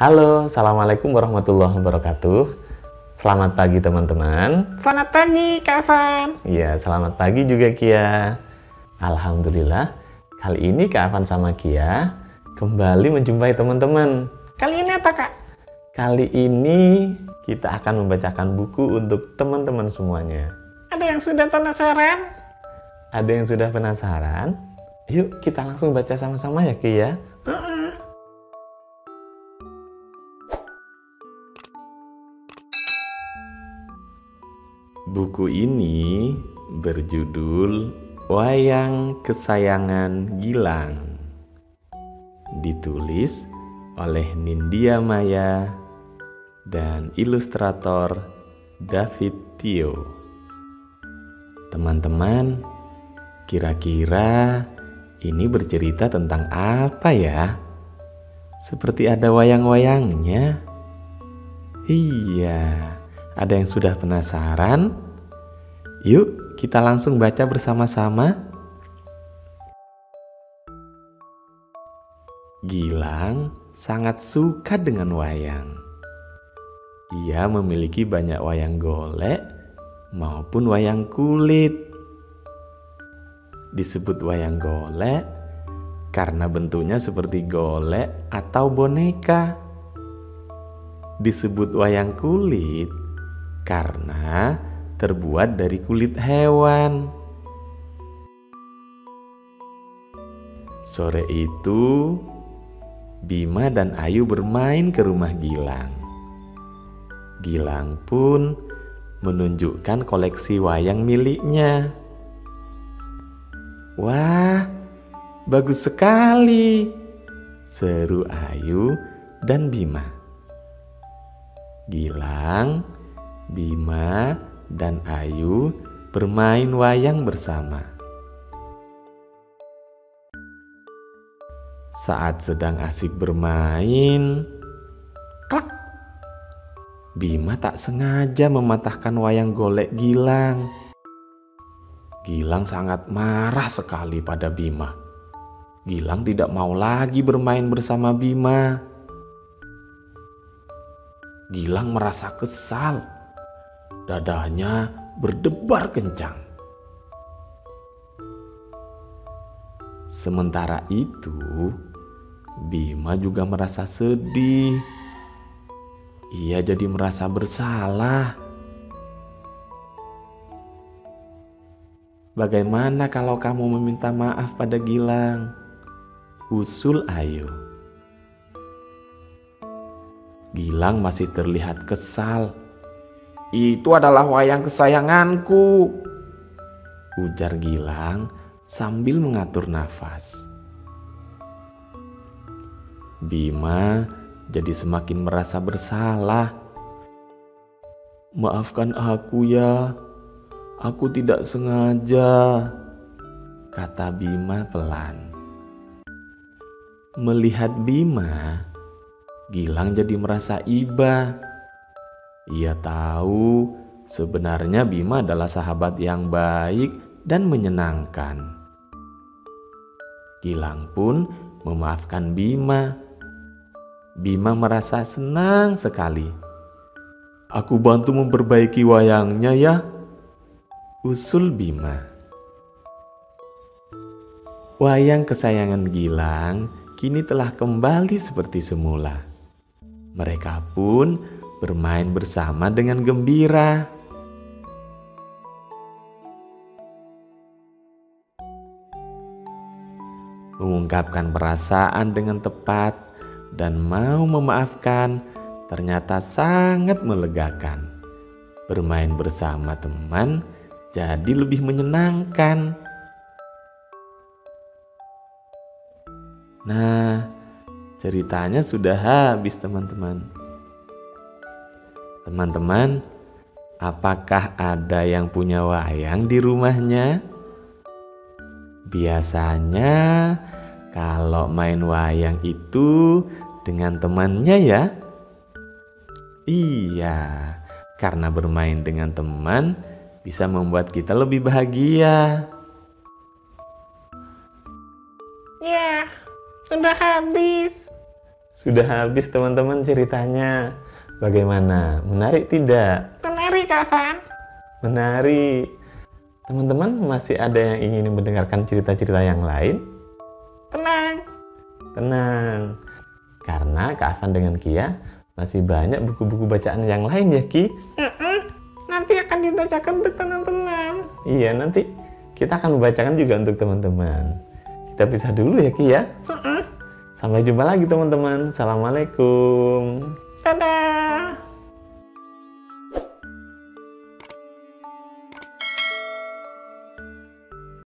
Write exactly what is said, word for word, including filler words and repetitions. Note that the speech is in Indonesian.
Halo, Assalamualaikum warahmatullahi wabarakatuh. Selamat pagi teman-teman. Selamat pagi Kak Afan. Iya, selamat pagi juga Kia. Alhamdulillah, kali ini Kak Afan sama Kia kembali menjumpai teman-teman. Kali ini apa Kak? Kali ini kita akan membacakan buku untuk teman-teman semuanya. Ada yang sudah penasaran? Ada yang sudah penasaran? Yuk kita langsung baca sama-sama ya Kia. Uh-uh. Buku ini berjudul Wayang Kesayangan Gilang, ditulis oleh Nindya Maya dan ilustrator David Thio. Teman-teman, kira-kira ini bercerita tentang apa ya? Seperti ada wayang-wayangnya. Iya, ada yang sudah penasaran? Yuk, kita langsung baca bersama-sama. Gilang sangat suka dengan wayang. Ia memiliki banyak wayang golek maupun wayang kulit. Disebut wayang golek karena bentuknya seperti golek atau boneka. Disebut wayang kulit karena terbuat dari kulit hewan. Sore itu, Bima dan Ayu bermain ke rumah Gilang. Gilang pun menunjukkan koleksi wayang miliknya. Wah, bagus sekali, seru Ayu dan Bima. Gilang, Bima dan Ayu bermain wayang bersama. Saat sedang asik bermain, klak! Bima tak sengaja mematahkan wayang golek Gilang. Gilang sangat marah sekali pada Bima. Gilang tidak mau lagi bermain bersama Bima. Gilang merasa kesal. Dadanya berdebar kencang. Sementara itu, Bima juga merasa sedih. Ia jadi merasa bersalah. Bagaimana kalau kamu meminta maaf pada Gilang? Usul Ayu. Gilang masih terlihat kesal. Itu adalah wayang kesayanganku, ujar Gilang sambil mengatur nafas. Bima jadi semakin merasa bersalah. Maafkan aku ya, aku tidak sengaja, kata Bima pelan. Melihat Bima, Gilang jadi merasa iba. Ia tahu sebenarnya Bima adalah sahabat yang baik dan menyenangkan. Gilang pun memaafkan Bima. Bima merasa senang sekali. Aku bantu memperbaiki wayangnya ya, usul Bima. Wayang kesayangan Gilang kini telah kembali seperti semula. Mereka pun bermain bersama dengan gembira. Mengungkapkan perasaan dengan tepat dan mau memaafkan ternyata sangat melegakan. Bermain bersama teman jadi lebih menyenangkan. Nah, ceritanya sudah habis teman-teman. Teman-teman, apakah ada yang punya wayang di rumahnya? Biasanya kalau main wayang itu dengan temannya ya? Iya, karena bermain dengan teman bisa membuat kita lebih bahagia. Ya, sudah habis. Sudah habis teman-teman ceritanya. Bagaimana? Menarik tidak? Menarik, Kak. Menarik. Teman-teman masih ada yang ingin mendengarkan cerita-cerita yang lain? Tenang. Tenang. Karena Kak Afan dengan Kia masih banyak buku-buku bacaan yang lain ya, Ki? Mm-mm. Nanti akan dibacakan untuk teman-teman. Iya, nanti kita akan membacakan juga untuk teman-teman. Kita pisah dulu ya, Ki ya? Mm-mm. Sampai jumpa lagi teman-teman. Assalamualaikum.